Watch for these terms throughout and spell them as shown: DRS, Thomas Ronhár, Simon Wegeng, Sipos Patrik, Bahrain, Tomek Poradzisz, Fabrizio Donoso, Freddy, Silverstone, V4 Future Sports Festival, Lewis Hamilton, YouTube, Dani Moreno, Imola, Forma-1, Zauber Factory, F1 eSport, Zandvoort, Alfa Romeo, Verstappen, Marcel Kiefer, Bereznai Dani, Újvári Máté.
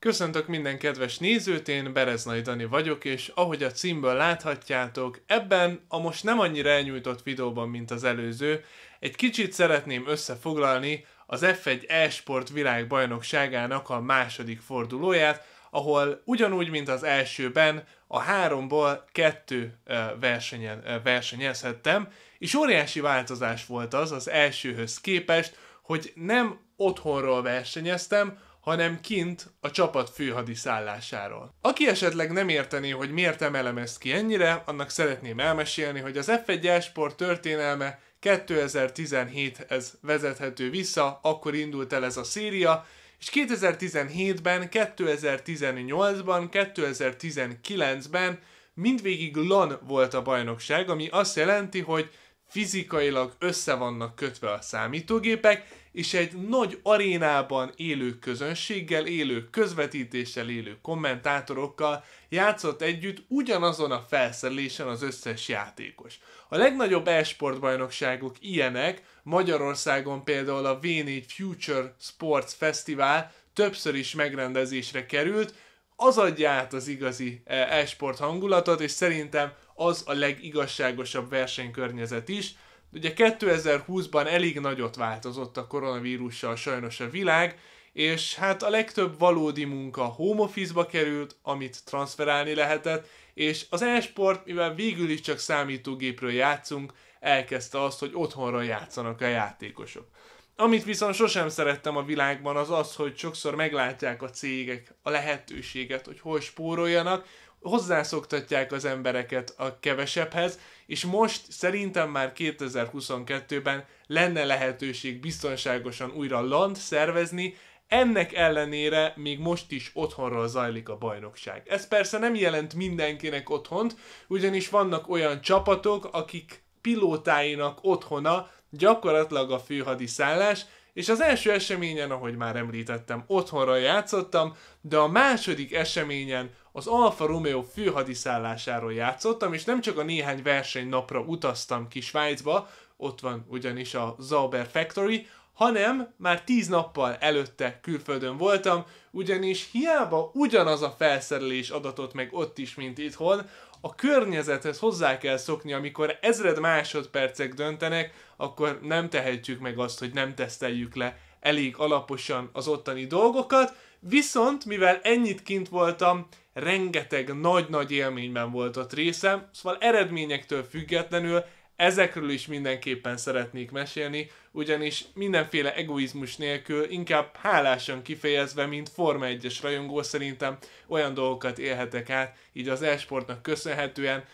Köszöntök minden kedves nézőt, én Bereznai Dani vagyok, és ahogy a címből láthatjátok, ebben a most nem annyira elnyújtott videóban, mint az előző, egy kicsit szeretném összefoglalni az F1 eSport világbajnokságának a második fordulóját, ahol ugyanúgy, mint az elsőben, a 3-ból 2 versenyen versenyezhettem, és óriási változás volt az elsőhöz képest, hogy nem otthonról versenyeztem, hanem kint a csapat főhadiszállásáról. Aki esetleg nem értené, hogy miért emelem ezt ki ennyire, annak szeretném elmesélni, hogy az F1 eSport történelme 2017-hez vezethető vissza, akkor indult el ez a széria, és 2017-ben, 2018-ban, 2019-ben mindvégig LAN volt a bajnokság, ami azt jelenti, hogy fizikailag össze vannak kötve a számítógépek, és egy nagy arénában élő közönséggel, élő közvetítéssel, élő kommentátorokkal játszott együtt ugyanazon a felszerelésen az összes játékos. A legnagyobb e-sport bajnokságok ilyenek, Magyarországon például a V4 Future Sports Festival többször is megrendezésre került, az adja át az igazi e-sport hangulatot, és szerintem az a legigazságosabb versenykörnyezet is. Ugye 2020-ban elég nagyot változott a koronavírussal sajnos a világ, és hát a legtöbb valódi munka home office-ba került, amit transferálni lehetett, és az e-sport, mivel végül is csak számítógépről játszunk, elkezdte azt, hogy otthonról játszanak a játékosok. Amit viszont sosem szerettem a világban, az az, hogy sokszor meglátják a cégek a lehetőséget, hogy hol spóroljanak, hozzászoktatják az embereket a kevesebbhez, és most szerintem már 2022-ben lenne lehetőség biztonságosan újra LAN-t szervezni, ennek ellenére még most is otthonról zajlik a bajnokság. Ez persze nem jelent mindenkinek otthont, ugyanis vannak olyan csapatok, akik pilótáinak otthona gyakorlatilag a főhadiszállás, és az első eseményen, ahogy már említettem, otthonról játszottam, de a második eseményen az Alfa Romeo főhadiszállásáról játszottam, és nem csak a néhány versenynapra utaztam ki Svájcba, ott van ugyanis a Zauber Factory, hanem már 10 nappal előtte külföldön voltam, ugyanis hiába ugyanaz a felszerelés adatott meg ott is, mint itthon, a környezethez hozzá kell szokni, amikor 1000 másodpercek döntenek, akkor nem tehetjük meg azt, hogy nem teszteljük le elég alaposan az ottani dolgokat, viszont mivel ennyit kint voltam, rengeteg nagy-nagy élményben volt ott részem, szóval eredményektől függetlenül ezekről is mindenképpen szeretnék mesélni, ugyanis mindenféle egoizmus nélkül, inkább hálásan kifejezve, mint Forma 1-es rajongó szerintem olyan dolgokat élhetek át, így az e-sportnak köszönhetően,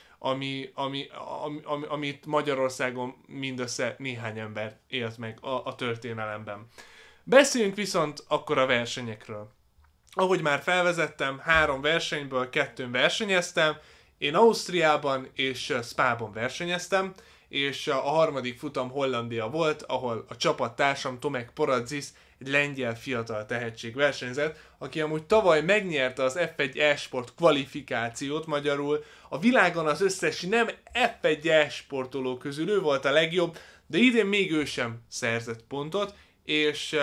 amit Magyarországon mindössze néhány ember élt meg a történelemben. Beszéljünk viszont akkor a versenyekről. Ahogy már felvezettem, 3 versenyből 2-n versenyeztem, én Ausztriában és Spában versenyeztem, és a harmadik futam Hollandia volt, ahol a csapattársam Tomek Poradzisz egy lengyel fiatal tehetség versenyzett, aki amúgy tavaly megnyerte az F1 eSport kvalifikációt, magyarul a világon az összes nem F1 eSportoló közül ő volt a legjobb, de idén még ő sem szerzett pontot, és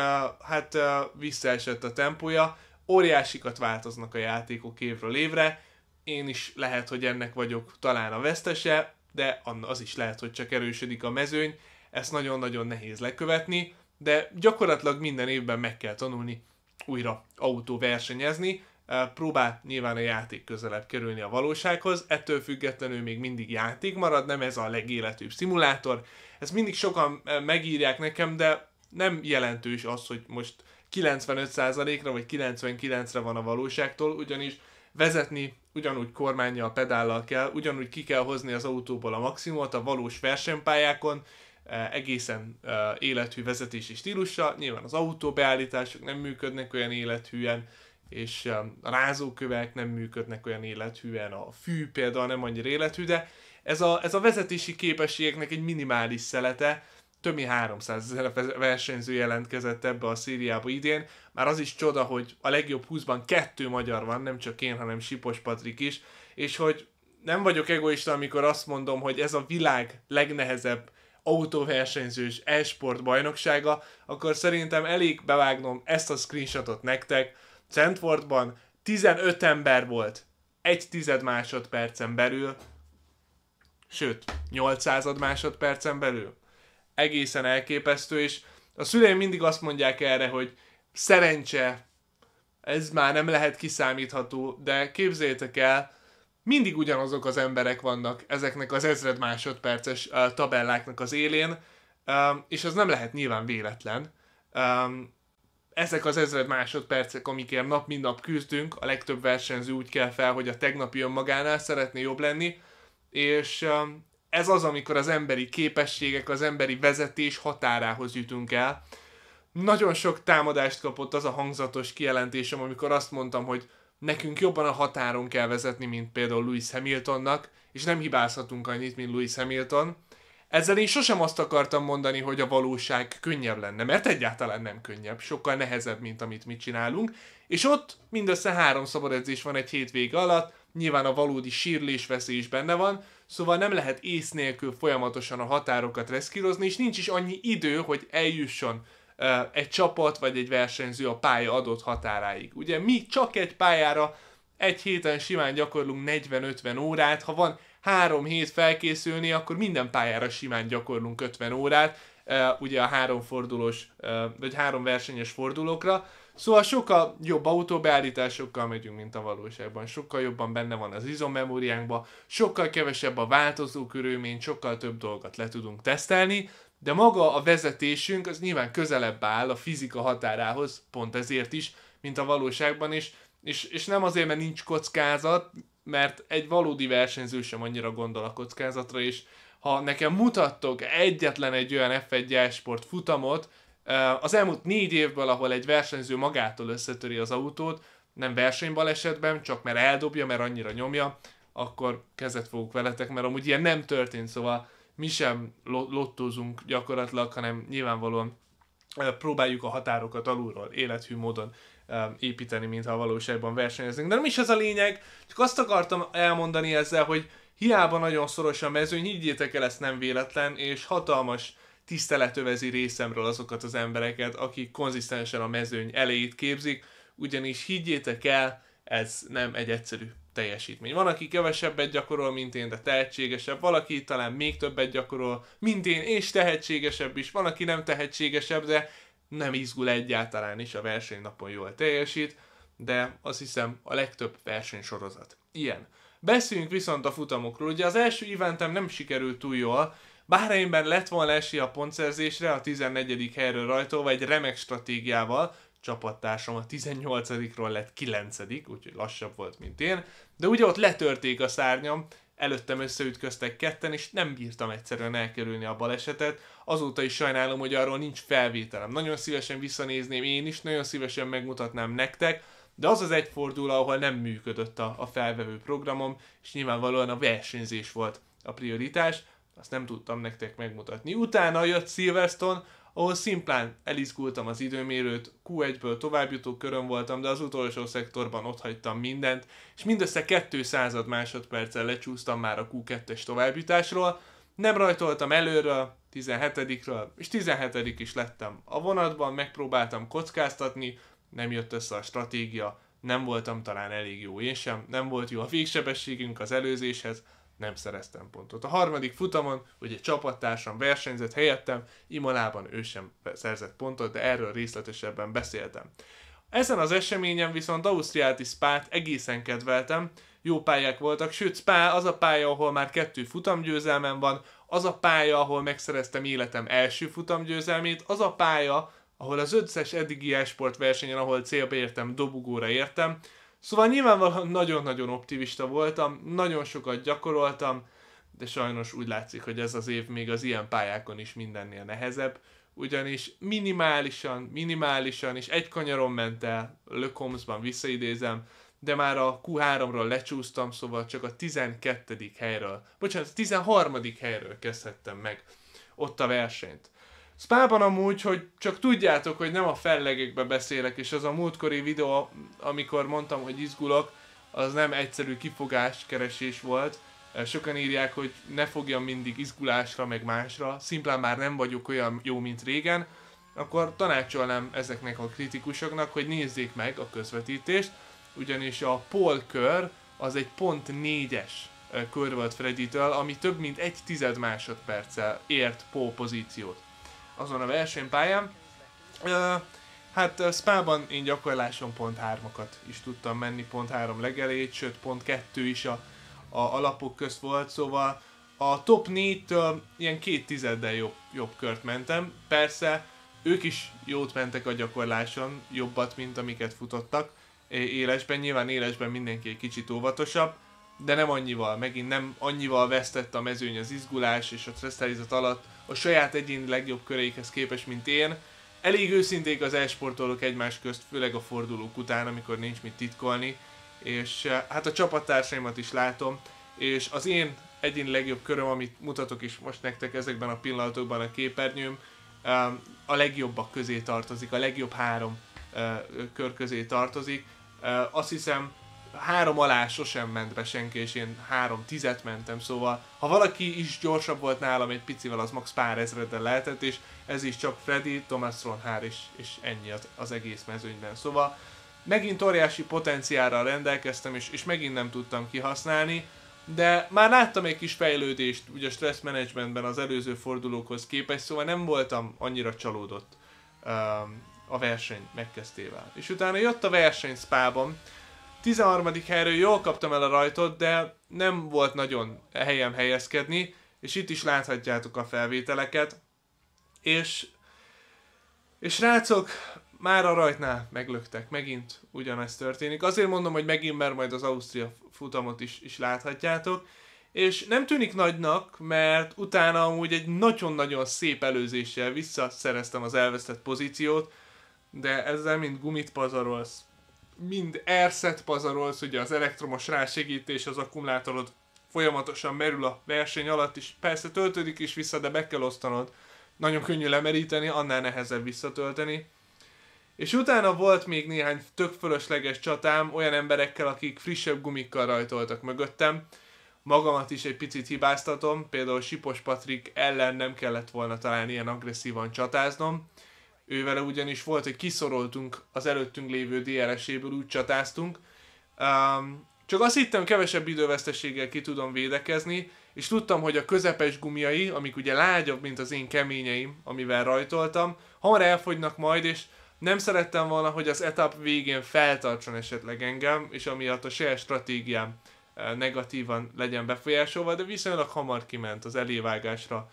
hát visszaesett a tempója, óriásikat változnak a játékok évről évre. Én is lehet, hogy ennek vagyok talán a vesztese, de az is lehet, hogy csak erősödik a mezőny, ezt nagyon-nagyon nehéz lekövetni, de gyakorlatilag minden évben meg kell tanulni újra autóversenyezni, próbál nyilván a játék közelebb kerülni a valósághoz, ettől függetlenül még mindig játék marad, nem ez a legéletűbb szimulátor, ezt mindig sokan megírják nekem, de nem jelentős az, hogy most 95%-ra vagy 99%-ra van a valóságtól, ugyanis vezetni ugyanúgy kormánnyal, pedállal kell, ugyanúgy ki kell hozni az autóból a maximumot a valós versenypályákon, egészen élethű vezetési stílussal, nyilván az autóbeállítások nem működnek olyan élethűen, és a rázókövek nem működnek olyan élethűen, a fű például nem annyira élethű, de ez a vezetési képességeknek egy minimális szelete. Több mint 300 000 versenyző jelentkezett ebbe a szériába idén. Már az is csoda, hogy a legjobb 20-ban 2 magyar van, nem csak én, hanem Sipos Patrik is. És hogy nem vagyok egoista, amikor azt mondom, hogy ez a világ legnehezebb autóversenyzős e-sport bajnoksága, akkor szerintem elég bevágnom ezt a screenshotot nektek, Zandvoortban 15 ember volt egy tized másodpercen belül, sőt, 800 másodpercen belül. Egészen elképesztő, és a szüleim mindig azt mondják erre, hogy szerencse, ez már nem lehet kiszámítható, de képzeljétek el, mindig ugyanazok az emberek vannak ezeknek az ezred másodperces tabelláknak az élén, és az nem lehet nyilván véletlen. Ezek az ezred másodpercek, amikért nap mint nap küzdünk, a legtöbb versenyző úgy kell fel, hogy a tegnapi önmagánál szeretné jobb lenni, és ez az, amikor az emberi képességek, az emberi vezetés határához jutunk el. Nagyon sok támadást kapott az a hangzatos kijelentésem, amikor azt mondtam, hogy nekünk jobban a határon kell vezetni, mint például Lewis Hamiltonnak, és nem hibázhatunk annyit, mint Lewis Hamilton. Ezzel én sosem azt akartam mondani, hogy a valóság könnyebb lenne, mert egyáltalán nem könnyebb, sokkal nehezebb, mint amit mi csinálunk, és ott mindössze 3 szabadedzés van egy hétvége alatt, nyilván a valódi sérülésveszély is benne van, szóval nem lehet ész nélkül folyamatosan a határokat reszkírozni, és nincs is annyi idő, hogy eljusson egy csapat vagy egy versenyző a pálya adott határáig. Ugye mi csak egy pályára egy héten simán gyakorlunk 40-50 órát, ha van 3 hét felkészülni, akkor minden pályára simán gyakorlunk 50 órát, ugye a 3 fordulós, vagy 3 versenyes fordulókra, szóval sokkal jobb autóbeállításokkal megyünk, mint a valóságban, sokkal jobban benne van az izommemóriánkban, sokkal kevesebb a változó körülmény, sokkal több dolgot le tudunk tesztelni, de maga a vezetésünk az nyilván közelebb áll a fizika határához, pont ezért is, mint a valóságban is, és nem azért, mert nincs kockázat, mert egy valódi versenyző sem annyira gondol a kockázatra, és ha nekem mutattok egyetlen egy olyan F1 eSport futamot, az elmúlt 4 évből, ahol egy versenyző magától összetöri az autót, nem versenybalesetben, csak mert eldobja, mert annyira nyomja, akkor kezet fogok veletek, mert amúgy ilyen nem történt, szóval mi sem lottózunk gyakorlatilag, hanem nyilvánvalóan próbáljuk a határokat alulról, élethű módon építeni, mintha a valóságban versenyeznénk. De nem is ez a lényeg, csak azt akartam elmondani ezzel, hogy hiába nagyon szoros a mezőny, higgyétek el, ez nem véletlen, és hatalmas tisztelet övezi részemről azokat az embereket, akik konzisztensen a mezőny elejét képzik, ugyanis higgyétek el, ez nem egy egyszerű teljesítmény. Van, aki kevesebbet gyakorol, mint én, de tehetségesebb, valaki talán még többet gyakorol, mint én, és tehetségesebb is, van, aki nem tehetségesebb, de nem izgul egyáltalán, is a versenynapon jól teljesít, de azt hiszem a legtöbb versenysorozat ilyen. Beszéljünk viszont a futamokról. Ugye az első eventem nem sikerült túl jól, Bahrainben lett volna esély a pontszerzésre, a 14. helyről rajtolva egy remek stratégiával, csapattársam a 18-ról lett 9, úgyhogy lassabb volt, mint én, de ugye ott letörték a szárnyam, előttem összeütköztek ketten, és nem bírtam egyszerűen elkerülni a balesetet. Azóta is sajnálom, hogy arról nincs felvételem. Nagyon szívesen visszanézném én is, nagyon szívesen megmutatnám nektek, de az az egy forduló, ahol nem működött a felvevő programom, és nyilvánvalóan a versenyzés volt a prioritás, azt nem tudtam nektek megmutatni. Utána jött Silverstone, ahol szimplán elizgultam az időmérőt, Q1-ből továbbjutó körön voltam, de az utolsó szektorban ott hagytam mindent, és mindössze 200 másodperccel lecsúsztam már a Q2-es továbbjutásról, nem rajtoltam előről, 17-ről, és 17 is lettem a vonatban, megpróbáltam kockáztatni, nem jött össze a stratégia, nem voltam talán elég jó én sem, nem volt jó a végsebességünk az előzéshez, nem szereztem pontot. A harmadik futamon, ugye csapattársam versenyzett helyettem, Imolában ő sem szerzett pontot, de erről részletesebben beszéltem. Ezen az eseményen viszont Ausztriát és Spát egészen kedveltem, jó pályák voltak, sőt Spa az a pálya, ahol már 2 futamgyőzelmem van, az a pálya, ahol megszereztem életem első futamgyőzelmét, az a pálya, ahol az összes eddigi e-sport versenyen, ahol célba értem, dobugóra értem. Szóval nyilvánvalóan nagyon-nagyon optimista voltam, nagyon sokat gyakoroltam, de sajnos úgy látszik, hogy ez az év még az ilyen pályákon is mindennél nehezebb, ugyanis minimálisan, és egy kanyaron ment el, Le Combsban visszaidézem, de már a Q3-ról lecsúsztam, szóval csak a 13. helyről kezdhettem meg ott a versenyt. Spában amúgy, hogy csak tudjátok, hogy nem a fellegekbe beszélek, és az a múltkori videó, amikor mondtam, hogy izgulok, az nem egyszerű kifogáskeresés volt. Sokan írják, hogy ne fogjam mindig izgulásra, meg másra. Szimplán már nem vagyok olyan jó, mint régen. akkor tanácsolnám ezeknek a kritikusoknak, hogy nézzék meg a közvetítést, ugyanis a pole kör az egy pont 4-es kör volt Freddytől, ami több mint 1 másodperccel ért pole pozíciót azon a versenypályán. Hát Spában én gyakorláson pont 3-akat is tudtam menni, pont 3 legelét, sőt pont 2 is a alapok közt volt, szóval a top 4-től ilyen 0,2-del jobb kört mentem. Persze ők is jót mentek a gyakorláson, jobbat, mint amiket futottak élesben. Nyilván élesben mindenki egy kicsit óvatosabb, de nem annyival, megint nem annyival vesztett a mezőny az izgulás és a stresszhelyzet alatt a saját egyéni legjobb köreikhez képest, mint én. Elég őszinték az e-sportolók egymás közt, főleg a fordulók után, amikor nincs mit titkolni, és hát a csapattársaimat is látom, és az én egyéni legjobb köröm, amit mutatok is most nektek ezekben a pillanatokban a képernyőm, a legjobbak közé tartozik, a legjobb 3 kör közé tartozik. Azt hiszem 3 alá sosem ment be senki, és én 3-10-et mentem, szóval ha valaki is gyorsabb volt nálam egy picivel, az max pár ezreddel lehetett, és ez is csak Freddy, Thomas Ronhár és ennyi az egész mezőnyben. Szóval megint óriási potenciálra rendelkeztem, és megint nem tudtam kihasználni, de már láttam egy kis fejlődést ugye a stressz menedzsmentben az előző fordulókhoz képest, szóval nem voltam annyira csalódott a verseny megkezdtével. És utána jött a verseny Spában, 13. helyről jól kaptam el a rajtot, de nem volt nagyon helyem helyezkedni, és itt is láthatjátok a felvételeket. És srácok, már a rajtnál meglöktek, megint ugyanezt történik. Azért mondom, hogy megint, mert majd az Ausztria futamot is láthatjátok. És nem tűnik nagynak, mert utána amúgy egy nagyon-nagyon szép előzéssel visszaszereztem az elvesztett pozíciót, de ezzel mind gumit pazarolsz, mind airset pazarolsz, ugye az elektromos rásegítés, az akkumulátorod folyamatosan merül a verseny alatt is, persze töltődik is vissza, de be kell osztanod. Nagyon könnyű lemeríteni, annál nehezebb visszatölteni. És utána volt még néhány tök fölösleges csatám olyan emberekkel, akik frissebb gumikkal rajtoltak mögöttem. Magamat is egy picit hibáztatom, például Sipos Patrik ellen nem kellett volna talán ilyen agresszívan csatáznom. Ővele ugyanis volt, hogy kiszoroltunk az előttünk lévő DRS-éből, úgy csatáztunk. Csak azt hittem, kevesebb időveszteséggel ki tudom védekezni, és tudtam, hogy a közepes gumiai, amik ugye lágyabb, mint az én keményeim, amivel rajtoltam, hamar elfogynak majd, és nem szerettem volna, hogy az etap végén feltartson esetleg engem, és amiatt a saját stratégiám negatívan legyen befolyásolva, de viszonylag hamar kiment, az elévágásra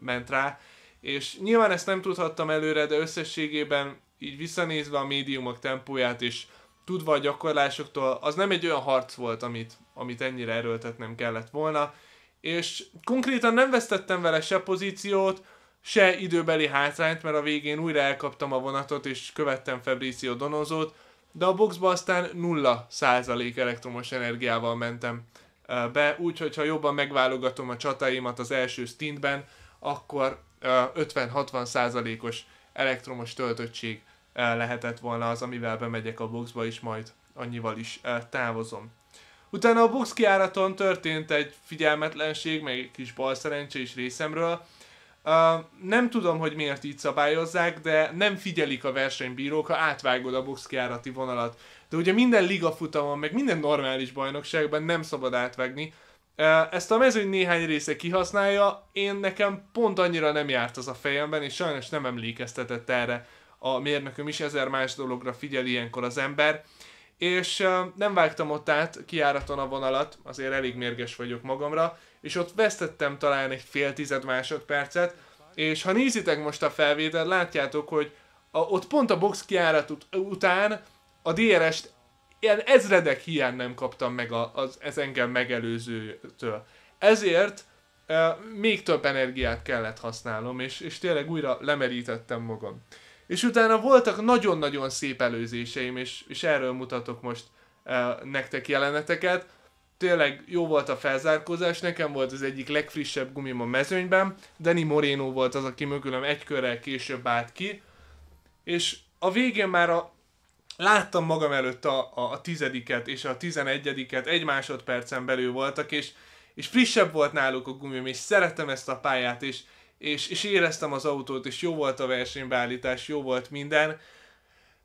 ment rá. És nyilván ezt nem tudhattam előre, de összességében így visszanézve a médiumok tempóját és tudva a gyakorlásoktól, az nem egy olyan harc volt, amit ennyire erőltetnem kellett volna. És konkrétan nem vesztettem vele se pozíciót, se időbeli hátrányt, mert a végén újra elkaptam a vonatot és követtem Fabrizio Donosót, de a boxba aztán 0% elektromos energiával mentem be, úgyhogy ha jobban megválogatom a csatáimat az első stintben, akkor 50-60%-os elektromos töltöttség lehetett volna az, amivel bemegyek a boxba, és majd annyival is távozom. Utána a box kiáraton történt egy figyelmetlenség, meg egy kis balszerencse is részemről. Nem tudom, hogy miért így szabályozzák, de nem figyelik a versenybírók, ha átvágod a box kiárati vonalat. De ugye minden ligafutamon, meg minden normális bajnokságban nem szabad átvágni. Ezt a mezőny néhány része kihasználja, nekem pont annyira nem járt az a fejemben, és sajnos nem emlékeztetett erre a mérnököm is, 1000 más dologra figyel ilyenkor az ember. És nem vágtam ott át kiáraton a vonalat, azért elég mérges vagyok magamra, és ott vesztettem talán egy fél tized másodpercet, és ha nézitek most a felvételt, látjátok, hogy ott pont a box kiárat után a DRS-t ilyen ezredek hiány nem kaptam meg az engem megelőzőtől. Ezért még több energiát kellett használnom, és tényleg újra lemerítettem magam. És utána voltak nagyon-nagyon szép előzéseim, és erről mutatok most nektek jeleneteket. Tényleg jó volt a felzárkózás, nekem volt az egyik legfrissebb gumim a mezőnyben, Dani Moreno volt az, aki mögülem egy körrel később állt ki, és a végén már láttam magam előtt a 10-et és a 11-et, egy másodpercen belül voltak, és frissebb volt náluk a gumim, és szerettem ezt a pályát, és és éreztem az autót, és jó volt a versenybeállítás, jó volt minden.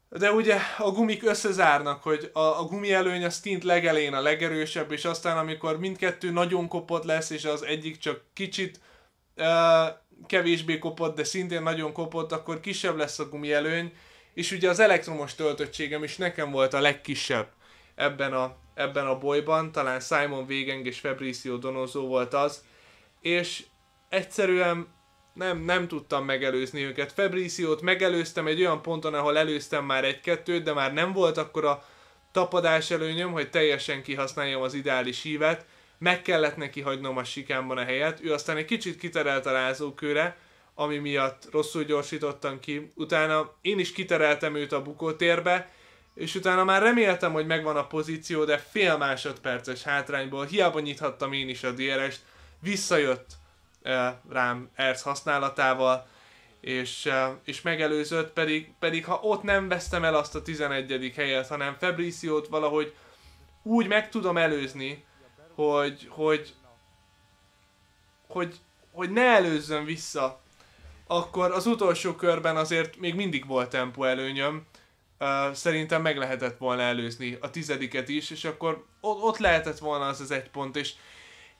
De ugye a gumik összezárnak, hogy a gumi előny a stint legelén a legerősebb, és aztán amikor mindkettő nagyon kopott lesz, és az egyik csak kicsit kevésbé kopott, de szintén nagyon kopott, akkor kisebb lesz a gumi előny. És ugye az elektromos töltöttségem is nekem volt a legkisebb ebben a bolyban, talán Simon Wegeng és Fabrizio Donoso volt az, és egyszerűen nem tudtam megelőzni őket. Fabriciót megelőztem egy olyan ponton, ahol előztem már egy-kettőt, de már nem volt akkora tapadás előnyöm, hogy teljesen kihasználjam az ideális hívet. Meg kellett neki hagynom a sikámban a helyet. Ő aztán egy kicsit kiterelt a rázókőre, ami miatt rosszul gyorsítottam ki. Utána én is kitereltem őt a bukótérbe, és utána már reméltem, hogy megvan a pozíció, de fél másodperces hátrányból hiába nyithattam én is a DRS-t, visszajött rám ERC használatával, és megelőzött, pedig ha ott nem vesztem el azt a 11. helyet, hanem Fabriciót valahogy úgy meg tudom előzni, hogy ne előzzön vissza, akkor az utolsó körben azért még mindig volt tempó előnyöm, szerintem meg lehetett volna előzni a 10-et is, és akkor ott lehetett volna az egy pont,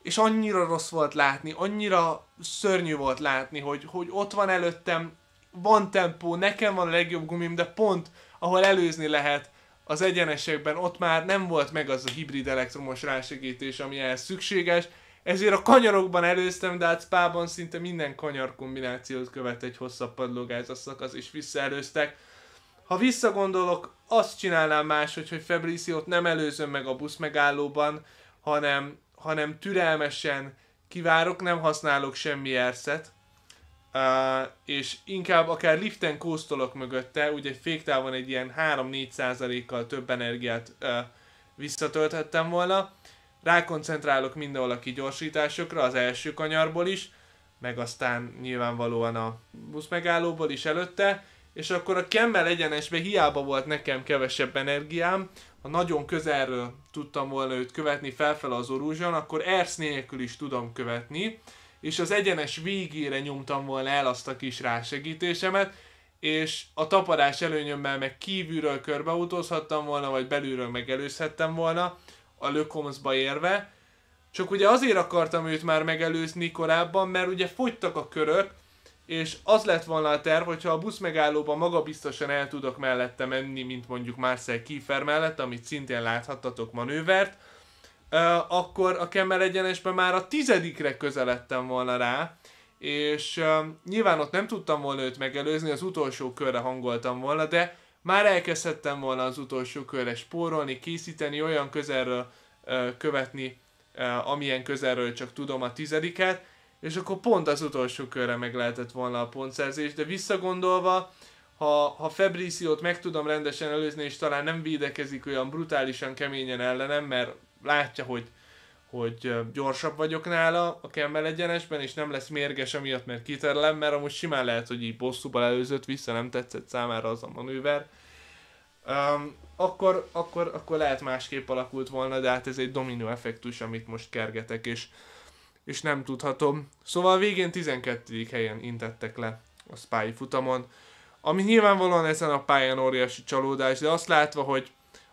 és annyira rossz volt látni, annyira szörnyű volt látni, hogy ott van előttem, van tempó, nekem van a legjobb gumim, de pont ahol előzni lehet az egyenesekben, ott már nem volt meg az a hibrid elektromos rásegítés, ami ehhez szükséges, ezért a kanyarokban előztem, de hát Spában szinte minden kanyar kombinációt követ egy hosszabb padlógázas szakasz, és visszaelőztek. Ha visszagondolok, azt csinálnám máshogy, hogy Fabriciót nem előzöm meg a buszmegállóban, hanem türelmesen kivárok, nem használok semmi erszet, és inkább akár liften kóstolok mögötte, ugye féktávon egy ilyen 3-4%-kal több energiát visszatölthettem volna. Rákoncentrálok mindenhol a kigyorsításokra, az első kanyarból is, meg aztán nyilvánvalóan a buszmegállóból is előtte, és akkor a kemmel egyenesbe hiába volt nekem kevesebb energiám, ha nagyon közelről tudtam volna őt követni felfel az orúzson, akkor ersz nélkül is tudom követni, és az egyenes végére nyomtam volna el azt a kis rásegítésemet, és a tapadás előnyömmel meg kívülről körbeutózhattam volna, vagy belülről megelőzhettem volna a lökomszba érve. Csak ugye azért akartam őt már megelőzni korábban, mert ugye fogytak a körök, és az lett volna a terv, hogyha a buszmegállóban magabiztosan el tudok mellette menni, mint mondjuk Marcel Kiefer mellett, amit szintén láthattatok manővert, akkor a kemmel egyenesben már a 10-re közeledtem volna rá, és nyilván ott nem tudtam volna őt megelőzni, az utolsó körre hangoltam volna, de már elkezdhettem volna az utolsó körre spórolni, készíteni, olyan közelről követni, amilyen közelről csak tudom a 10-et, és akkor pont az utolsó körre meg lehetett volna a pontszerzés, de visszagondolva, ha Fabriciót meg tudom rendesen előzni, és talán nem védekezik olyan brutálisan keményen ellenem, mert látja, hogy gyorsabb vagyok nála a kemmel egyenesben, és nem lesz mérges amiatt, mert kiterelem, mert amúgy simán lehet, hogy így bosszúban előzött, vissza nem tetszett számára az a manőver, akkor lehet másképp alakult volna, de hát ez egy dominó effektus, amit most kergetek, és nem tudhatom. Szóval végén 12. helyen intettek le a Spai futamon, ami nyilvánvalóan ezen a pályán óriási csalódás, de azt látva, hogy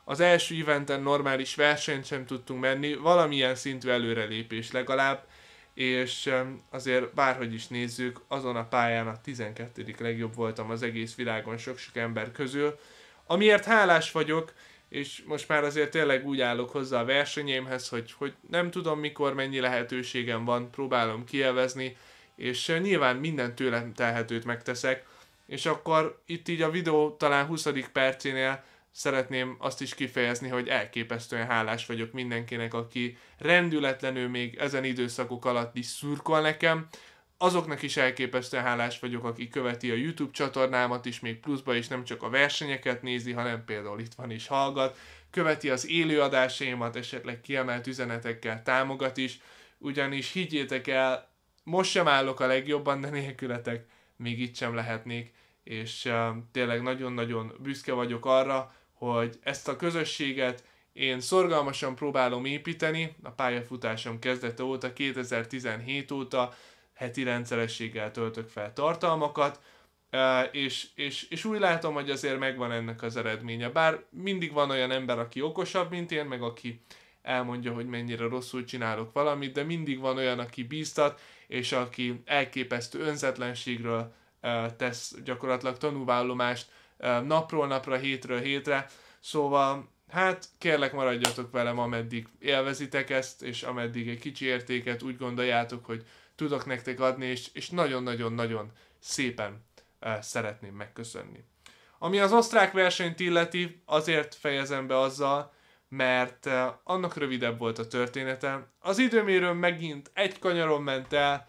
az első eventen normális versenyt sem tudtunk menni, valamilyen szintű előrelépés legalább, és azért bárhogy is nézzük, azon a pályán a 12. legjobb voltam az egész világon sok-sok ember közül, amiért hálás vagyok, és most már azért tényleg úgy állok hozzá a versenyeimhez, hogy nem tudom mikor mennyi lehetőségem van, próbálom kielvezni, és nyilván minden tőlem telhetőt megteszek, és akkor itt így a videó talán 20. percénél szeretném azt is kifejezni, hogy elképesztően hálás vagyok mindenkinek, aki rendületlenül még ezen időszakok alatt is szurkol nekem, azoknak is elképesztően hálás vagyok, aki követi a YouTube csatornámat is még pluszba, és nem csak a versenyeket nézi, hanem például itt van is hallgat, követi az élőadásaimat, esetleg kiemelt üzenetekkel támogat is, ugyanis higgyétek el, most sem állok a legjobban, de nélkületek még itt sem lehetnék, és tényleg nagyon-nagyon büszke vagyok arra, hogy ezt a közösséget én szorgalmasan próbálom építeni, a pályafutásom kezdete óta, 2017 óta, heti rendszerességgel töltök fel tartalmakat, és úgy látom, hogy azért megvan ennek az eredménye. Bár mindig van olyan ember, aki okosabb, mint én, meg aki elmondja, hogy mennyire rosszul csinálok valamit, de mindig van olyan, aki bíztat, és aki elképesztő önzetlenségről tesz gyakorlatilag tanúvállomást napról napra, hétről hétre. Szóval, hát kérlek, maradjatok velem, ameddig élvezitek ezt, és ameddig egy kicsi értéket úgy gondoljátok, hogy tudok nektek adni, és nagyon-nagyon-nagyon szépen szeretném megköszönni. Ami az osztrák versenyt illeti, azért fejezem be azzal, mert annak rövidebb volt a története. Az időmérőn megint egy kanyaron ment el,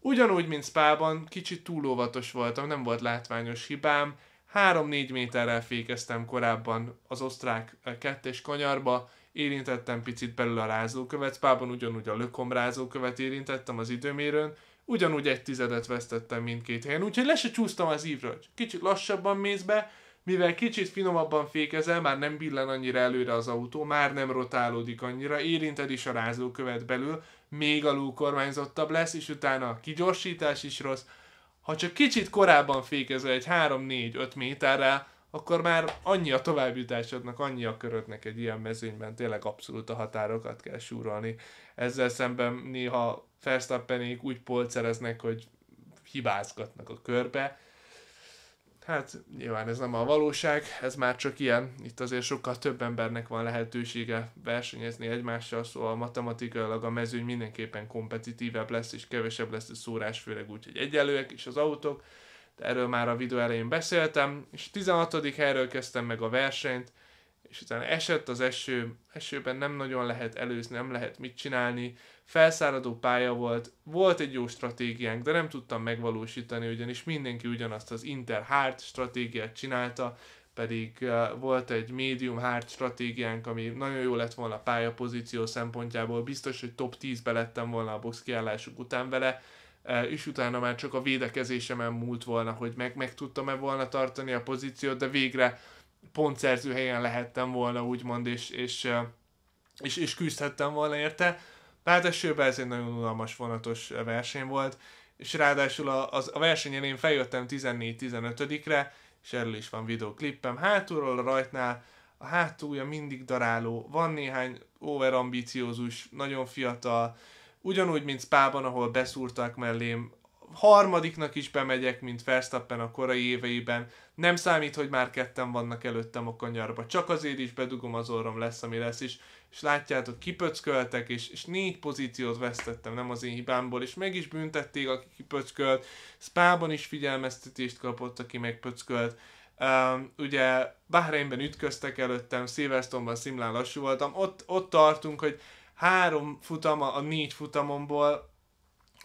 ugyanúgy, mint Spában, kicsit túl óvatos voltam, nem volt látványos hibám, 3-4 méterrel fékeztem korábban az osztrák kettes kanyarba, érintettem picit belül a rázókövet, Spában ugyanúgy a lökom rázókövet érintettem az időmérőn, ugyanúgy 1 tizedet vesztettem mindkét helyen, úgyhogy le se csúsztam az ívről, kicsit lassabban mész be, mivel kicsit finomabban fékezel, már nem billen annyira előre az autó, már nem rotálódik annyira, érinted is a rázókövet belül, még alulkormányzottabb lesz, és utána a kigyorsítás is rossz. Ha csak kicsit korábban fékezel egy 3-4-5 méterrel, akkor már annyi a továbbjutásodnak, annyi a körödnek egy ilyen mezőnyben, tényleg abszolút a határokat kell súrolni. Ezzel szemben néha Ferstappenék úgy polcereznek, hogy hibázgatnak a körbe. Hát nyilván ez nem a valóság, ez már csak ilyen, itt azért sokkal több embernek van lehetősége versenyezni egymással, szóval matematikailag a mezőny mindenképpen kompetitívebb lesz, és kevesebb lesz a szórás, főleg úgy, hogy egyenlőek is az autók, de erről már a videó elején beszéltem, és 16. helyről kezdtem meg a versenyt, és utána esett az eső, esőben nem nagyon lehet előzni, nem lehet mit csinálni, felszáradó pálya volt, volt egy jó stratégiánk, de nem tudtam megvalósítani, ugyanis mindenki ugyanazt az inter-hard stratégiát csinálta, pedig volt egy medium-hard stratégiánk, ami nagyon jó lett volna a pálya pozíció szempontjából, biztos, hogy top 10-be lettem volna a box kiállásuk után vele, és utána már csak a védekezésemen múlt volna, hogy meg tudtam-e volna tartani a pozíciót, de végre pontszerző helyen lehettem volna, úgymond, és küzdhettem volna érte. Hát esőben ez egy nagyon unalmas, vonatos verseny volt, és ráadásul a verseny elején feljöttem 14-15-re, és erről is van videóklippem. Hátulról a rajtnál a hátulja mindig daráló, van néhány overambiciózus, nagyon fiatal, ugyanúgy, mint Spában, ahol beszúrtak mellém, harmadiknak is bemegyek, mint Verstappen a korai éveiben, nem számít, hogy már ketten vannak előttem a kanyarba, csak azért is bedugom az orrom, lesz, ami lesz is, és látjátok, kipöcköltek, és 4 pozíciót vesztettem, nem az én hibámból, és meg is büntették, aki kipöckölt, Spában is figyelmeztetést kapott, aki megpöckölt, ugye Bahreinben ütköztek előttem, Silverstone-ban szimlán lassú voltam, ott tartunk, hogy 3 futama a 4 futamomból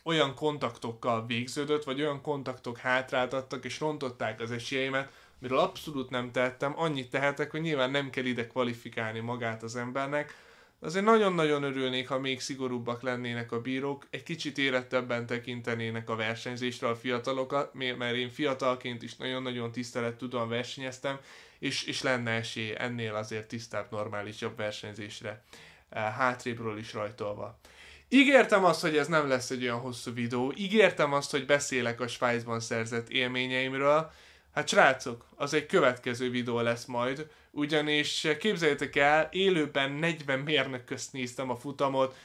olyan kontaktokkal végződött, vagy olyan kontaktok hátráltattak, és rontották az esélyeimet, miről abszolút nem tettem, annyit tehetek, hogy nyilván nem kell ide kvalifikálni magát az embernek. Azért nagyon-nagyon örülnék, ha még szigorúbbak lennének a bírók, egy kicsit érettebben tekintenének a versenyzésre a fiatalokat, mert én fiatalként is nagyon-nagyon tisztelettudóan versenyeztem, és lenne esély ennél azért tisztább, normálisabb versenyzésre, hátrébről is rajtolva. Ígértem azt, hogy ez nem lesz egy olyan hosszú videó, ígértem azt, hogy beszélek a Svájcban szerzett élményeimről. Hát srácok, az egy következő videó lesz majd, ugyanis képzeljétek el, élőben 40 mérnök közt néztem a futamot,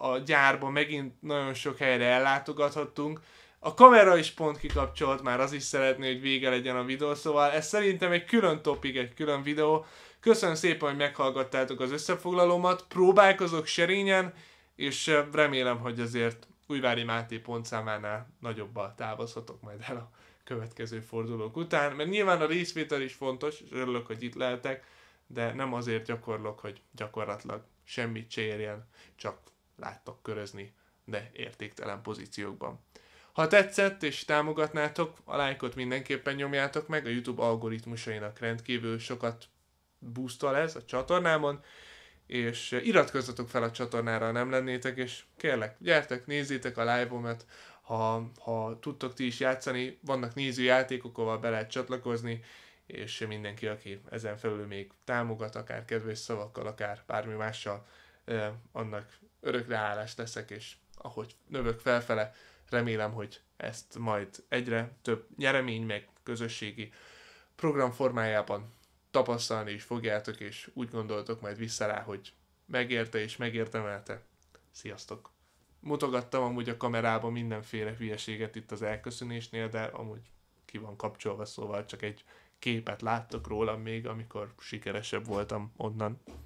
a gyárban megint nagyon sok helyre ellátogathattunk. A kamera is pont kikapcsolt, már az is szeretné, hogy vége legyen a videó, szóval ez szerintem egy külön topik, egy külön videó. Köszönöm szépen, hogy meghallgattátok az összefoglalómat, próbálkozok serényen, és remélem, hogy azért Újvári Máté pontszámánál nagyobbal távozhatok majd el a következő fordulók után, mert nyilván a részvétel is fontos, és örülök, hogy itt lehetek, de nem azért gyakorlok, hogy gyakorlatilag semmit se érjen, csak láttok körözni, de értéktelen pozíciókban. Ha tetszett és támogatnátok, a lájkot mindenképpen nyomjátok meg, a YouTube algoritmusainak rendkívül sokat boostol ez a csatornámon, és iratkozzatok fel a csatornára, ha nem lennétek, és kérlek, gyertek, nézzétek a live-omat, ha tudtok ti is játszani, vannak nézőjátékok, ahol be lehet csatlakozni, és mindenki, aki ezen felül még támogat, akár kedves szavakkal, akár bármi mással, annak örökre hálás leszek, és ahogy növök felfele, Remélem, hogy ezt majd egyre több nyeremény meg közösségi program formájában tapasztalni is fogjátok, és úgy gondoltok majd vissza rá, hogy megérte és megérdemelte. Sziasztok! Mutogattam amúgy a kamerába mindenféle hülyeséget itt az elköszönésnél, de amúgy ki van kapcsolva, szóval csak egy képet láttok rólam még, amikor sikeresebb voltam onnan.